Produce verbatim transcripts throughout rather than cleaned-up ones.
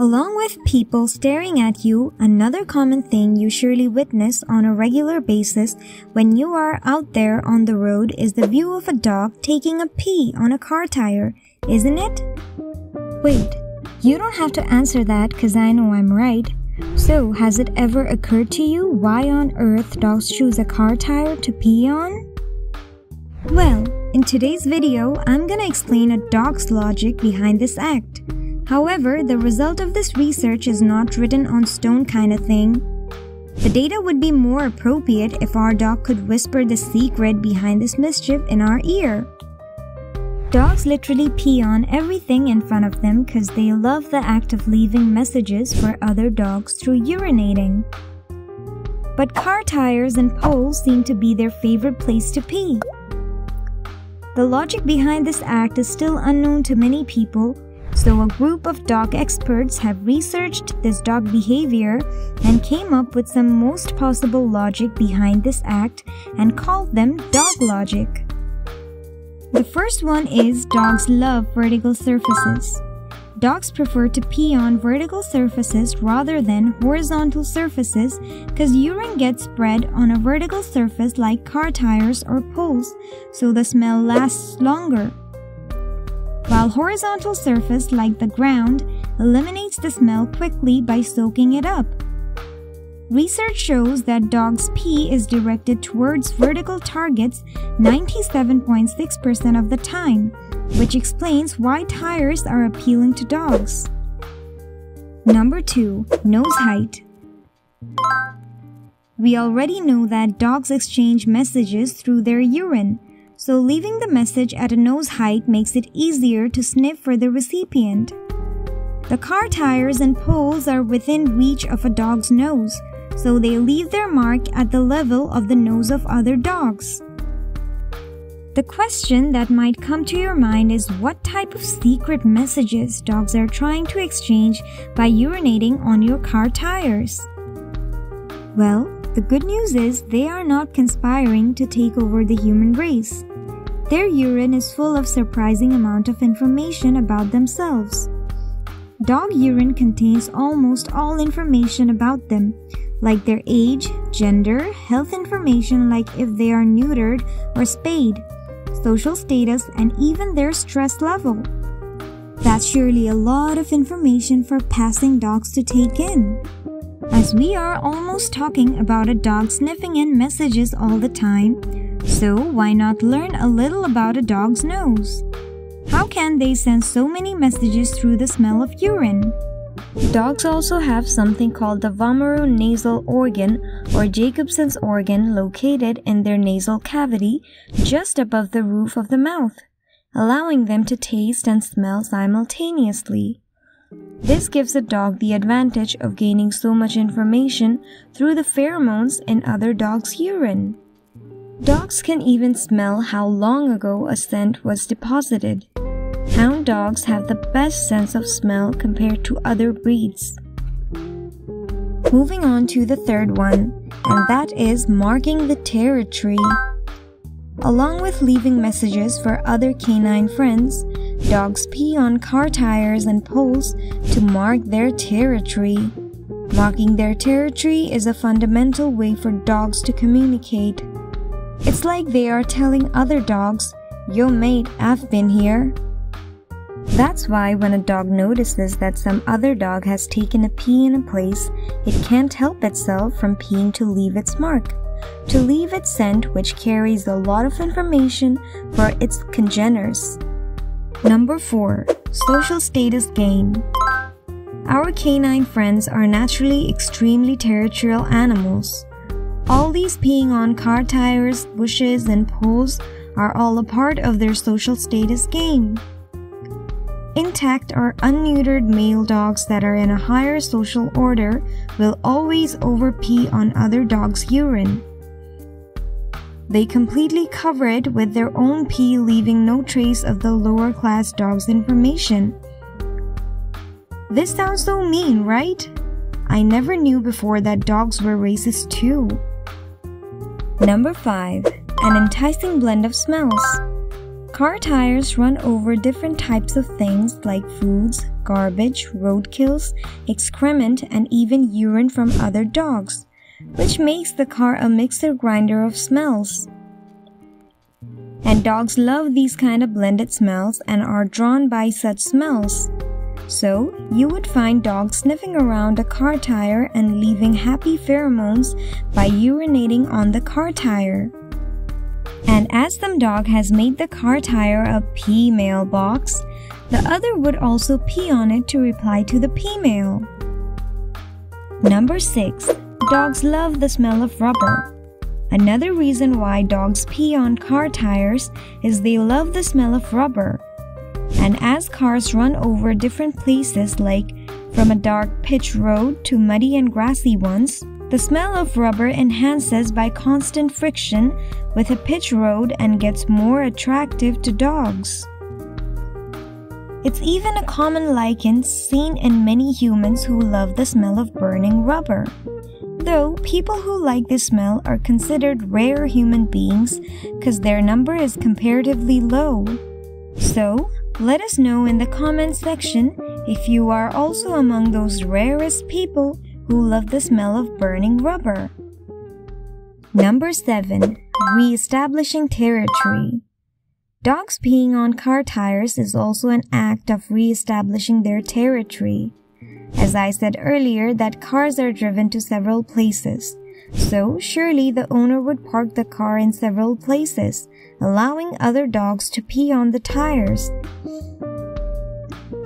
Along with people staring at you, another common thing you surely witness on a regular basis when you are out there on the road is the view of a dog taking a pee on a car tire, isn't it? Wait, you don't have to answer that because I know I'm right. So, has it ever occurred to you why on earth dogs choose a car tire to pee on? Well, in today's video, I'm gonna explain a dog's logic behind this act. However, the result of this research is not written on stone kind of thing. The data would be more appropriate if our dog could whisper the secret behind this mischief in our ear. Dogs literally pee on everything in front of them because they love the act of leaving messages for other dogs through urinating. But car tires and poles seem to be their favorite place to pee. The logic behind this act is still unknown to many people. So a group of dog experts have researched this dog behavior and came up with some most possible logic behind this act and called them dog logic. The first one is dogs love vertical surfaces. Dogs prefer to pee on vertical surfaces rather than horizontal surfaces because urine gets spread on a vertical surface like car tires or poles, so the smell lasts longer. While horizontal surface like the ground eliminates the smell quickly by soaking it up. Research shows that dogs' pee is directed towards vertical targets ninety-seven point six percent of the time, which explains why tires are appealing to dogs. Number two. Nose height. We already know that dogs exchange messages through their urine. So leaving the message at a nose height makes it easier to sniff for the recipient. The car tires and poles are within reach of a dog's nose, so they leave their mark at the level of the nose of other dogs. The question that might come to your mind is what type of secret messages dogs are trying to exchange by urinating on your car tires? Well, the good news is they are not conspiring to take over the human race. Their urine is full of surprising amount of information about themselves. Dog urine contains almost all information about them, like their age, gender, health information like if they are neutered or spayed, social status, and even their stress level. That's surely a lot of information for passing dogs to take in. As we are almost talking about a dog sniffing in messages all the time, so why not learn a little about a dog's nose? How can they send so many messages through the smell of urine? Dogs also have something called the vomeronasal nasal organ or Jacobson's organ located in their nasal cavity just above the roof of the mouth, allowing them to taste and smell simultaneously. This gives a dog the advantage of gaining so much information through the pheromones in other dogs' urine. Dogs can even smell how long ago a scent was deposited. Hound dogs have the best sense of smell compared to other breeds. Moving on to the third one, and that is marking the territory. Along with leaving messages for other canine friends, dogs pee on car tires and poles to mark their territory. Marking their territory is a fundamental way for dogs to communicate. It's like they are telling other dogs, "Yo mate, I've been here." That's why when a dog notices that some other dog has taken a pee in a place, it can't help itself from peeing to leave its mark. To leave its scent, which carries a lot of information for its congeners. Number four. Social status gain. Our canine friends are naturally extremely territorial animals. All these peeing on car tires, bushes, and poles are all a part of their social status gain. Intact or unneutered male dogs that are in a higher social order will always over-pee on other dogs' urine. They completely cover it with their own pee, leaving no trace of the lower class dog's information. This sounds so mean, right? I never knew before that dogs were racist too. Number five. An enticing blend of smells. Car tires run over different types of things like foods, garbage, roadkills, excrement, and even urine from other dogs, which makes the car a mixer grinder of smells. And dogs love these kind of blended smells and are drawn by such smells. So, you would find dogs sniffing around a car tire and leaving happy pheromones by urinating on the car tire. And as the dog has made the car tire a pee mailbox, the other would also pee on it to reply to the pee mail. Number six. Dogs love the smell of rubber. Another reason why dogs pee on car tires is they love the smell of rubber. And as cars run over different places, like from a dark pitch road to muddy and grassy ones, the smell of rubber enhances by constant friction with a pitch road and gets more attractive to dogs. It's even a common liken seen in many humans who love the smell of burning rubber. Though people who like this smell are considered rare human beings because their number is comparatively low. So, let us know in the comment section if you are also among those rarest people who love the smell of burning rubber. Number seven. Re-establishing territory. Dogs peeing on car tires is also an act of re-establishing their territory. As I said earlier, that cars are driven to several places. So, surely the owner would park the car in several places, allowing other dogs to pee on the tires.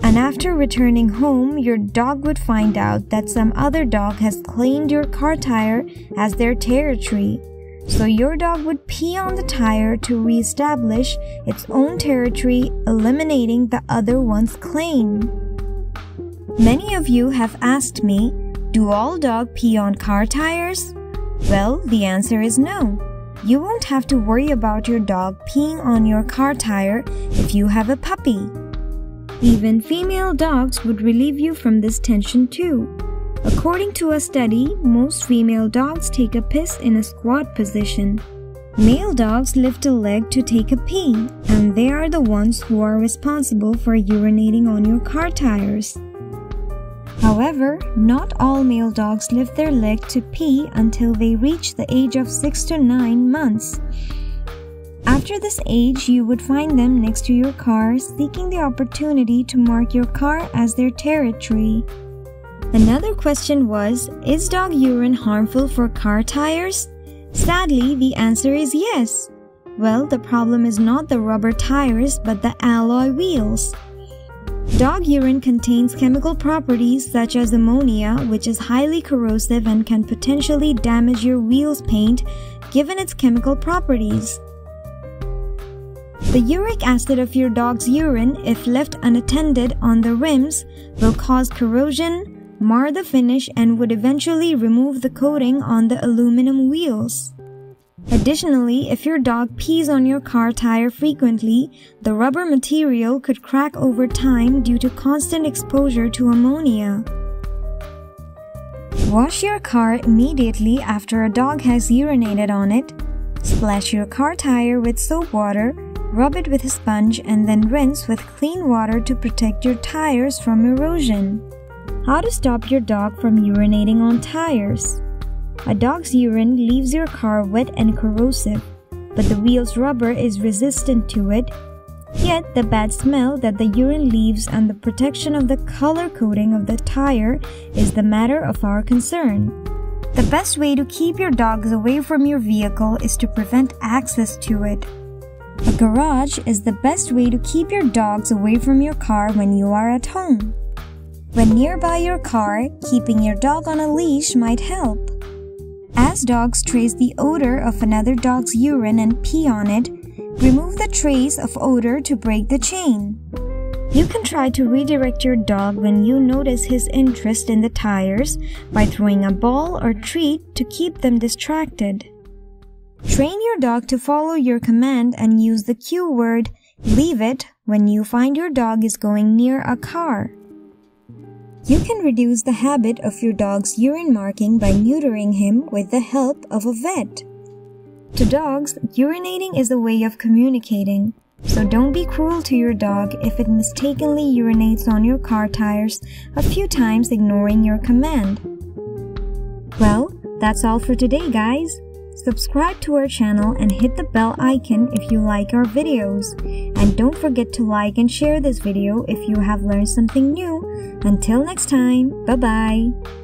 And after returning home, your dog would find out that some other dog has claimed your car tire as their territory. So, your dog would pee on the tire to re-establish its own territory, eliminating the other one's claim. Many of you have asked me, do all dogs pee on car tires? Well, the answer is no. You won't have to worry about your dog peeing on your car tire if you have a puppy. Even female dogs would relieve you from this tension too. According to a study, most female dogs take a piss in a squat position. Male dogs lift a leg to take a pee, and they are the ones who are responsible for urinating on your car tires. However, not all male dogs lift their leg to pee until they reach the age of six to nine months. After this age, you would find them next to your car, seeking the opportunity to mark your car as their territory. Another question was, is dog urine harmful for car tires? Sadly, the answer is yes. Well, the problem is not the rubber tires but the alloy wheels. Dog urine contains chemical properties such as ammonia, which is highly corrosive and can potentially damage your wheel's paint given its chemical properties. The uric acid of your dog's urine, if left unattended on the rims, will cause corrosion, mar the finish, and would eventually remove the coating on the aluminum wheels. Additionally, if your dog pees on your car tire frequently, the rubber material could crack over time due to constant exposure to ammonia. Wash your car immediately after a dog has urinated on it. Splash your car tire with soap water, rub it with a sponge, and then rinse with clean water to protect your tires from erosion. How to stop your dog from urinating on tires? A dog's urine leaves your car wet and corrosive, but the wheel's rubber is resistant to it. Yet, the bad smell that the urine leaves and the protection of the color coating of the tire is the matter of our concern. The best way to keep your dogs away from your vehicle is to prevent access to it. A garage is the best way to keep your dogs away from your car when you are at home. When nearby your car, keeping your dog on a leash might help. As dogs trace the odor of another dog's urine and pee on it, remove the trace of odor to break the chain. You can try to redirect your dog when you notice his interest in the tires by throwing a ball or treat to keep them distracted. Train your dog to follow your command and use the cue word, "leave it," when you find your dog is going near a car. You can reduce the habit of your dog's urine marking by neutering him with the help of a vet. To dogs, urinating is a way of communicating. So don't be cruel to your dog if it mistakenly urinates on your car tires a few times, ignoring your command. Well, that's all for today, guys. Subscribe to our channel and hit the bell icon if you like our videos. And don't forget to like and share this video if you have learned something new. Until next time, bye-bye.